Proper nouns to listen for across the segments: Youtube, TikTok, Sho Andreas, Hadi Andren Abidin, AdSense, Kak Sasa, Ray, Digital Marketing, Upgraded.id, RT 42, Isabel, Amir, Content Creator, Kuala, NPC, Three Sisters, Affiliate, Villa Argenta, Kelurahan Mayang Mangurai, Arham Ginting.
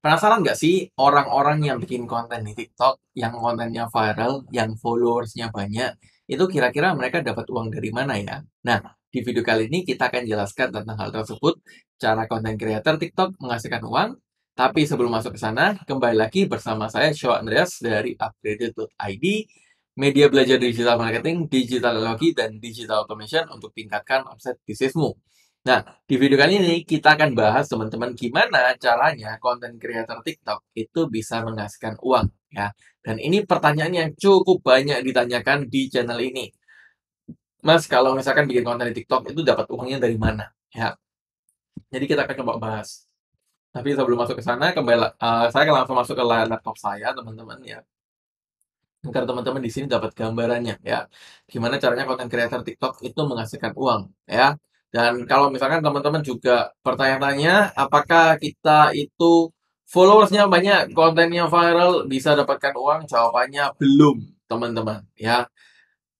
Penasaran nggak sih orang-orang yang bikin konten di TikTok, yang kontennya viral, yang followersnya banyak, itu kira-kira mereka dapat uang dari mana ya? Nah, di video kali ini kita akan jelaskan tentang hal tersebut, cara konten creator TikTok menghasilkan uang. Tapi sebelum masuk ke sana, kembali lagi bersama saya Sho Andreas dari Upgraded.id, media belajar digital marketing, digital teknologi, dan digital automation untuk tingkatkan omset bisnismu. Nah, di video kali ini kita akan bahas teman-teman gimana caranya konten creator TikTok itu bisa menghasilkan uang ya. Dan ini pertanyaan yang cukup banyak ditanyakan di channel ini. Mas, kalau misalkan bikin konten di TikTok itu dapat uangnya dari mana ya? Jadi kita akan coba bahas. Tapi sebelum masuk ke sana, saya akan langsung masuk ke laptop saya, teman-teman ya. Agar teman-teman di sini dapat gambarannya ya. Gimana caranya konten creator TikTok itu menghasilkan uang ya? Dan kalau misalkan teman-teman juga pertanyaannya, apakah kita itu followersnya banyak, kontennya viral, bisa dapatkan uang? Jawabannya belum, teman-teman. Ya,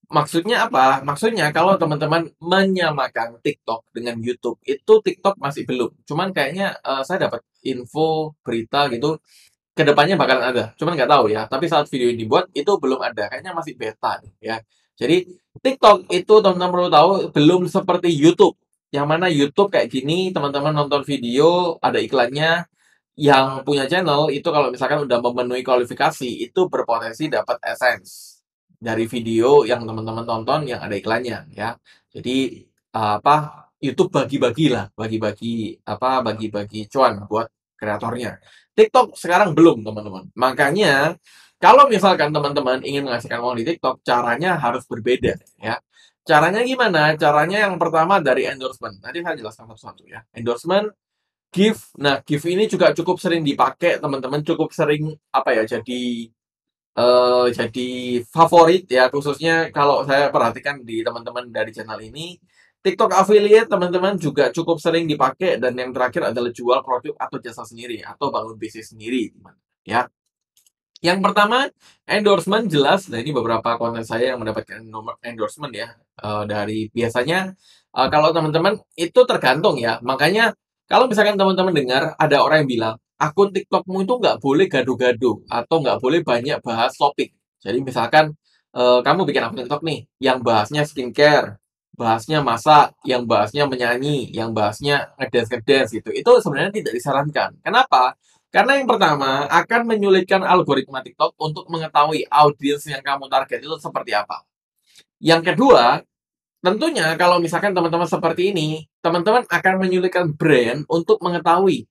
maksudnya apa? Maksudnya kalau teman-teman menyamakan TikTok dengan YouTube, itu TikTok masih belum. Cuman kayaknya saya dapat info berita gitu, kedepannya bakalan ada. Cuman nggak tahu ya. Tapi saat video ini dibuat itu belum ada. Kayaknya masih beta nih, ya. Jadi TikTok itu teman-teman perlu tahu belum seperti YouTube, yang mana YouTube kayak gini teman-teman nonton video ada iklannya. Yang punya channel itu kalau misalkan udah memenuhi kualifikasi itu berpotensi dapat AdSense dari video yang teman-teman tonton yang ada iklannya ya. Jadi apa YouTube bagi-bagi cuan buat kreatornya. TikTok sekarang belum teman-teman. Makanya kalau misalkan teman-teman ingin menghasilkan uang di TikTok, caranya harus berbeda ya. Caranya gimana? Caranya yang pertama dari endorsement. Nanti saya jelaskan satu-satu ya. Endorsement, gift. Nah, gift ini juga cukup sering dipakai teman-teman, cukup sering apa ya? Jadi favorit ya, khususnya kalau saya perhatikan di teman-teman dari channel ini. TikTok affiliate teman-teman juga cukup sering dipakai, dan yang terakhir adalah jual produk atau jasa sendiri atau bangun bisnis sendiri teman-teman ya. Yang pertama, endorsement jelas. Nah, ini beberapa konten saya yang mendapatkan endorsement ya. Dari biasanya, kalau teman-teman itu tergantung ya. Makanya, kalau misalkan teman-teman dengar ada orang yang bilang, akun TikTokmu itu nggak boleh gaduh-gaduh atau nggak boleh banyak bahas topik. Jadi, misalkan kamu bikin akun TikTok nih, yang bahasnya skincare, bahasnya masak, yang bahasnya menyanyi, yang bahasnya ngedance-ngedance gitu. Itu sebenarnya tidak disarankan. Kenapa? Karena yang pertama, akan menyulitkan algoritma TikTok untuk mengetahui audiens yang kamu target itu seperti apa. Yang kedua, tentunya kalau misalkan teman-teman seperti ini, teman-teman akan menyulitkan brand untuk mengetahui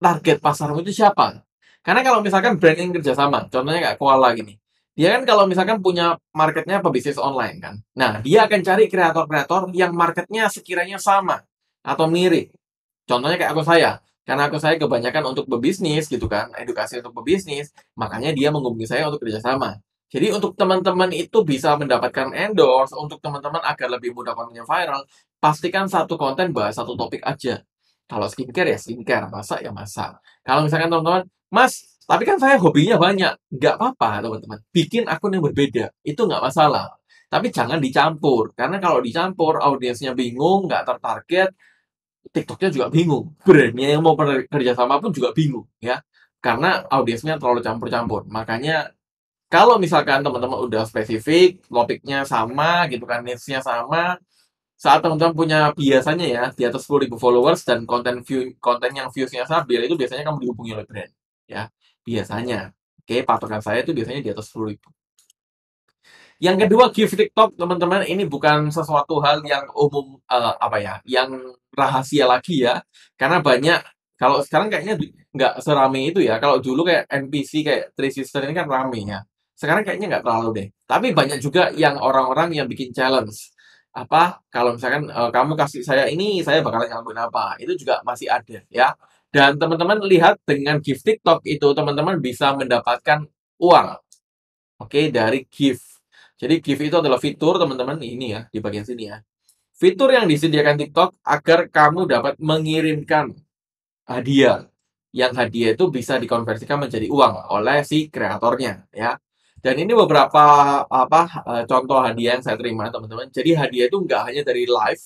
target pasarmu itu siapa. Karena kalau misalkan brand yang kerjasama, contohnya kayak Kuala gini, dia kan kalau misalkan punya marketnya pebisnis online kan. Nah, dia akan cari kreator-kreator yang marketnya sekiranya sama atau mirip. Contohnya kayak aku saya. Karena saya kebanyakan untuk berbisnis gitu kan, edukasi untuk berbisnis, makanya dia menghubungi saya untuk kerjasama. Jadi untuk teman-teman itu bisa mendapatkan endorse, untuk teman-teman agar lebih mudah kontennya viral, pastikan satu konten bahas satu topik aja. Kalau skincare ya skincare, masak ya masak. Kalau misalkan teman-teman, mas, tapi kan saya hobinya banyak. Nggak apa-apa teman-teman, bikin akun yang berbeda, itu nggak masalah. Tapi jangan dicampur, karena kalau dicampur audiensnya bingung, nggak tertarget, TikToknya juga bingung, brandnya yang mau kerjasama pun juga bingung ya, karena audiensnya terlalu campur-campur. Makanya kalau misalkan teman-teman udah spesifik, topiknya sama gitu kan, niche-nya sama, saat teman-teman punya biasanya ya di atas 10.000 followers dan konten yang views-nya stabil, itu biasanya kamu dihubungi oleh brand ya, biasanya. Oke, patokan saya itu biasanya di atas 10.000. Yang kedua, gift TikTok teman-teman, ini bukan sesuatu hal yang umum yang rahasia lagi ya, karena banyak. Kalau sekarang kayaknya nggak serame itu ya. Kalau dulu kayak NPC kayak Three Sisters ini kan rame ya. Sekarang kayaknya nggak terlalu deh. Tapi banyak juga yang orang-orang yang bikin challenge. Apa? Kalau misalkan kamu kasih saya ini, saya bakalan ngelakuin apa? Itu juga masih ada ya. Dan teman-teman lihat dengan gift TikTok itu teman-teman bisa mendapatkan uang. Oke, dari gift. Jadi gift itu adalah fitur teman-teman ini ya, di bagian sini ya. Fitur yang disediakan TikTok agar kamu dapat mengirimkan hadiah. Yang hadiah itu bisa dikonversikan menjadi uang oleh si kreatornya ya. Dan ini beberapa contoh hadiah yang saya terima teman-teman. Jadi hadiah itu nggak hanya dari live,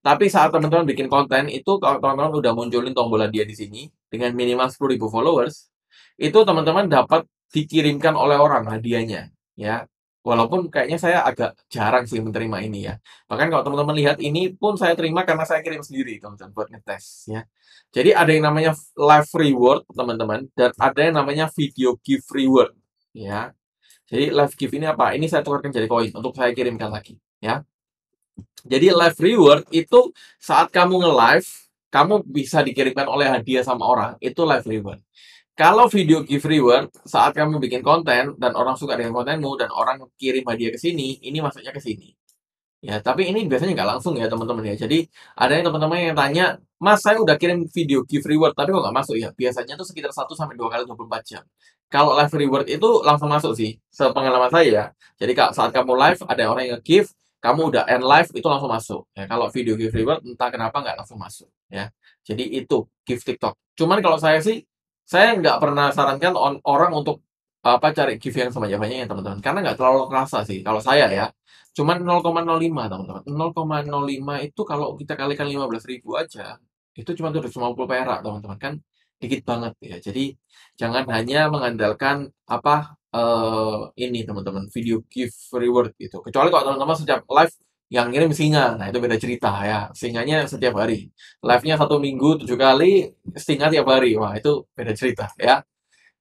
Tapi saat teman-teman bikin konten itu, kalau teman-teman udah munculin tombol hadiah di sini dengan minimal 10.000 followers, itu teman-teman dapat dikirimkan oleh orang hadiahnya, ya. Walaupun kayaknya saya agak jarang sih menerima ini ya. Bahkan kalau teman-teman lihat ini pun saya terima karena saya kirim sendiri, teman-teman, buat ngetes ya. Jadi ada yang namanya live reward, teman-teman, dan ada yang namanya video gift reward, ya. Jadi live gift ini apa? Ini saya tukarkan jadi koin untuk saya kirimkan lagi, ya. Jadi live reward itu saat kamu nge-live, kamu bisa dikirimkan oleh hadiah sama orang, itu live reward. Kalau video gift reward, saat kamu bikin konten dan orang suka dengan kontenmu dan orang kirim hadiah ke sini, ini masuknya ke sini. Ya, tapi ini biasanya nggak langsung ya teman-teman ya. Jadi ada yang teman-teman yang tanya, "Mas, saya udah kirim video gift reward tapi kok nggak masuk ya?" Biasanya tuh sekitar 1 sampai 2 kali 24 jam. Kalau live reward itu langsung masuk sih, sepengalaman saya. Jadi saat kamu live ada orang yang nge-gift, kamu udah end live itu langsung masuk. Ya, kalau video gift reward entah kenapa nggak langsung masuk. Ya, jadi itu gift TikTok. Cuman kalau saya sih, saya nggak pernah sarankan orang untuk cari gift yang sebanyak-banyaknya teman-teman. Karena nggak terlalu kerasa sih. Kalau saya ya, cuman 0,05 teman-teman. 0,05 itu kalau kita kalikan 15.000 aja, itu cuma 250 perak teman-teman, kan dikit banget ya. Jadi jangan hanya mengandalkan ini teman-teman, video gift reward gitu. Kecuali kalau teman-teman setiap live yang ngirim singa, nah itu beda cerita ya. Singanya setiap hari, live-nya 1 minggu 7 kali, singa tiap hari, wah itu beda cerita ya.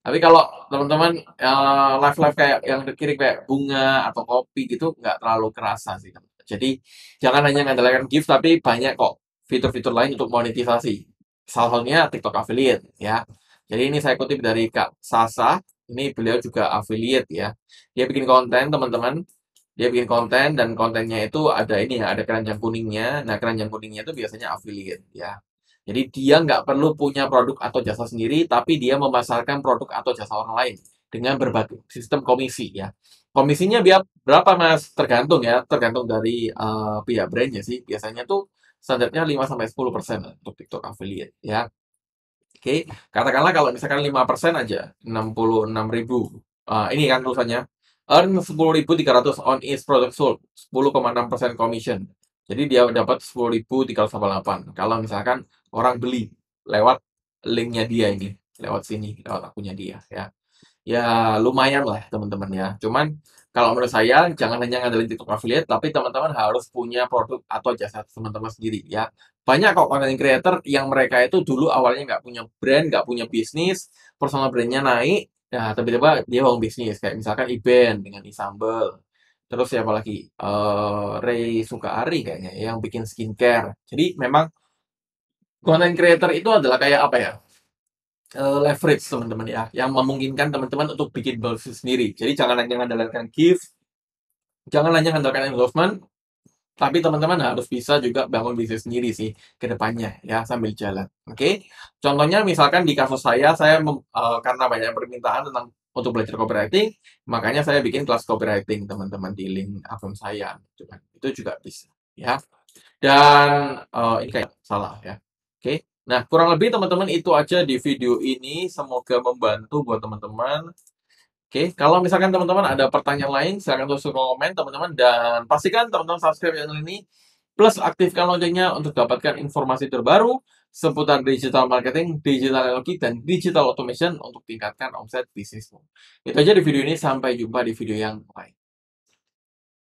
Tapi kalau teman-teman live-live kayak yang dikirim kayak bunga atau kopi gitu, nggak terlalu kerasa sih teman-teman. Jadi jangan hanya mengandalkan gift, tapi banyak kok fitur-fitur lain untuk monetisasi. Salah satunya TikTok affiliate ya. Jadi ini saya kutip dari Kak Sasa. Ini beliau juga affiliate ya. Dia bikin konten teman-teman. Dia bikin konten dan kontennya itu ada ini ya, ada keranjang kuningnya. Nah keranjang kuningnya itu biasanya affiliate ya. Jadi dia nggak perlu punya produk atau jasa sendiri, tapi dia memasarkan produk atau jasa orang lain dengan berbagai sistem komisi ya. Komisinya berapa mas? Tergantung ya, tergantung dari pihak brandnya sih. Biasanya tuh standarnya 5-10% untuk TikTok affiliate ya. Oke, katakanlah kalau misalkan 5% aja, 66.000. Ini kan tulisannya, earn 10.300 on each product sold, 10,6% commission. Jadi dia dapat 10.388. Kalau misalkan orang beli lewat linknya dia ini, lewat sini, lewat akunnya dia ya. Ya lumayan lah teman-teman ya. Cuman kalau menurut saya jangan hanya ngandelin TikTok affiliate, tapi teman-teman harus punya produk atau jasa teman-teman sendiri ya. Banyak kok content creator yang mereka itu dulu awalnya nggak punya brand, nggak punya bisnis, personal brandnya naik, nah tiba-tiba dia bangun bisnis, kayak misalkan Iben dengan Isabel, terus siapa lagi, Ray Ari kayaknya yang bikin skincare. Jadi memang content creator itu adalah kayak apa ya, leverage teman-teman ya, yang memungkinkan teman-teman untuk bikin bisnis sendiri. Jadi jangan hanya mengandalkan gift, jangan hanya mengandalkan endorsement, tapi teman-teman harus bisa juga bangun bisnis sendiri sih ke depannya ya, sambil jalan. Oke? Contohnya misalkan di kasus saya karena banyak permintaan tentang untuk belajar copywriting, makanya saya bikin kelas copywriting teman-teman di link akun saya. Cuman, itu juga bisa ya. Dan ini kayak salah ya. Oke. Nah, kurang lebih teman-teman itu aja di video ini, semoga membantu buat teman-teman. Oke, kalau misalkan teman-teman ada pertanyaan lain, silahkan tulis komen teman-teman. Dan pastikan teman-teman subscribe channel ini, plus aktifkan loncengnya untuk dapatkan informasi terbaru seputar digital marketing, digital teknologi, dan digital automation untuk tingkatkan omset bisnismu. Itu aja di video ini, sampai jumpa di video yang lain.